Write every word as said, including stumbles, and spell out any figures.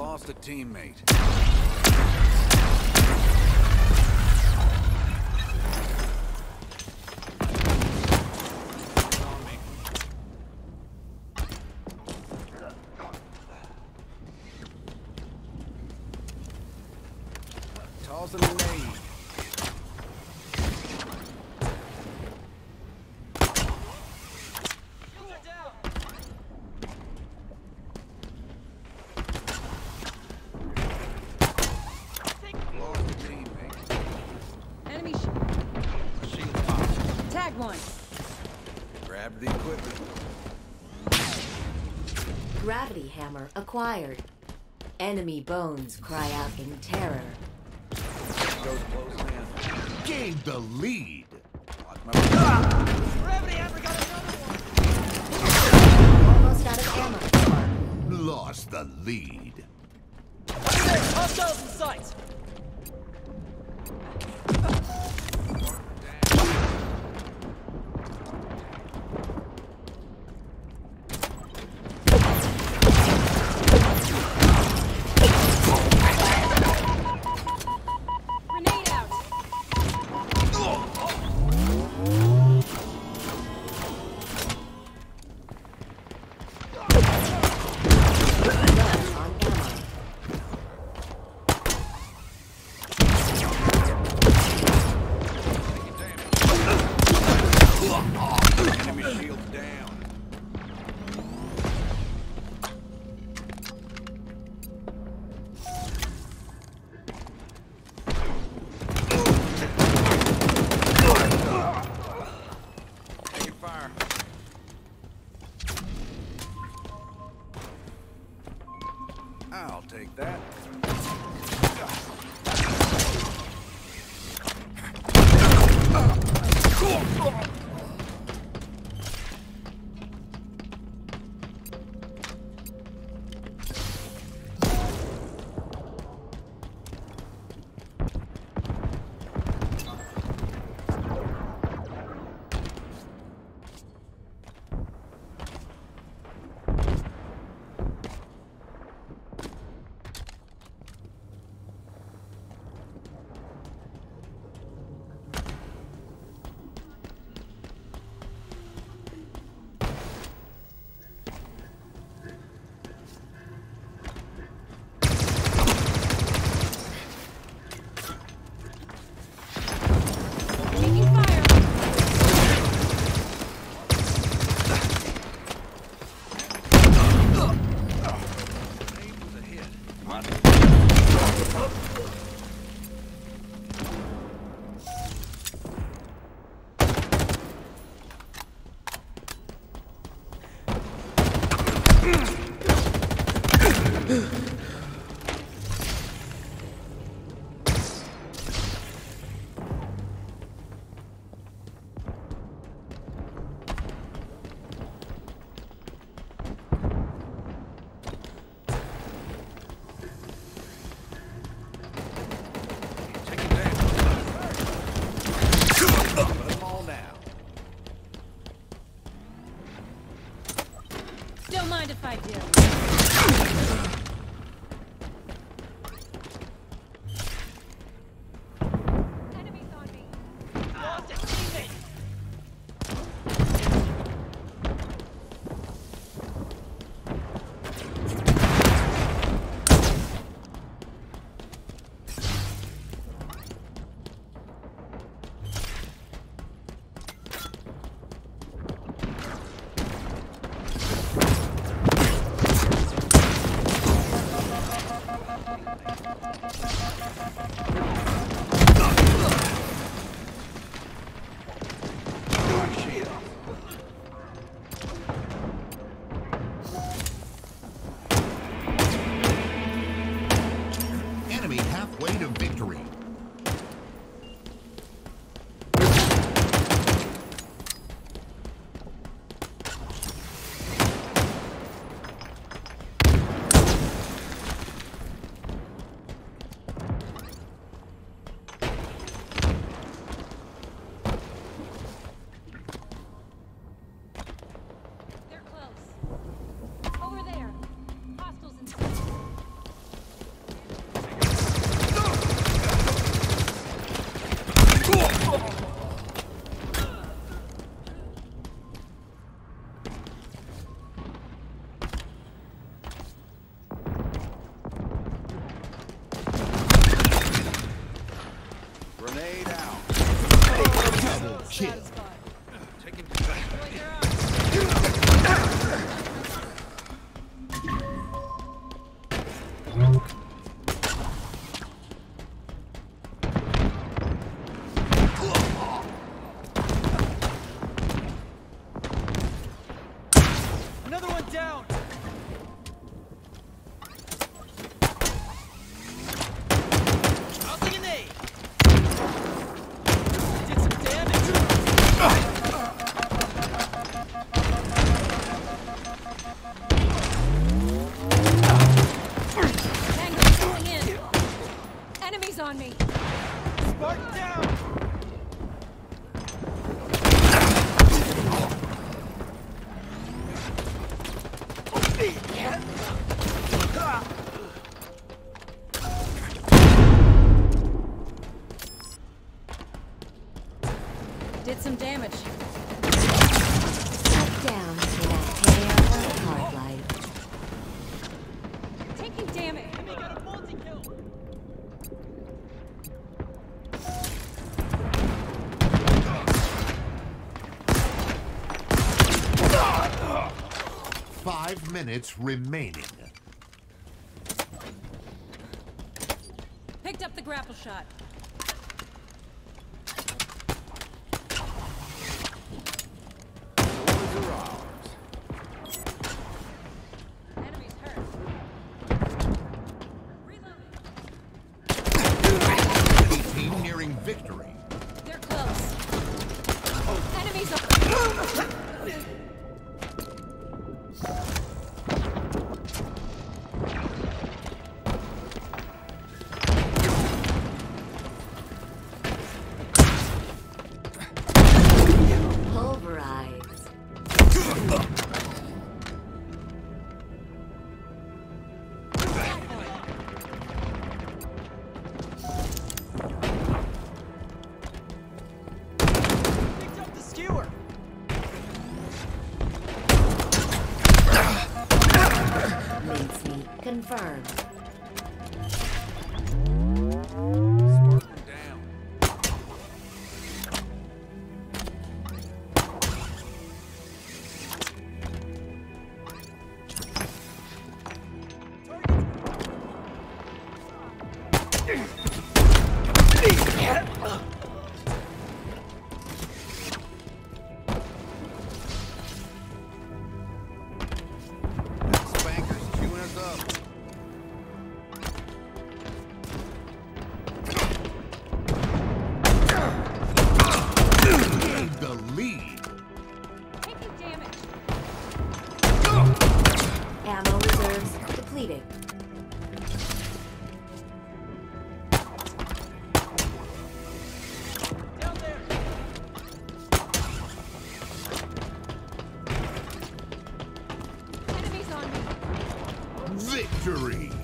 lost a teammate. Toss him away. One. Grab the equipment. Gravity hammer acquired. Enemy bones cry out in terror. Goes close in. Gave the lead. Ah! Gravity hammer got another one. Almost out of ammo. Lost the lead. Hostiles in sight. I'll take that. If I do. Did some damage. Shut down to a hair or hard light. Taking damage. I mean, got a multi kill. Five minutes remaining. Picked up the grapple shot. Victory. They're close. Oh. Enemies are pulverized. Confirmed. Spartan down. Target. Victory!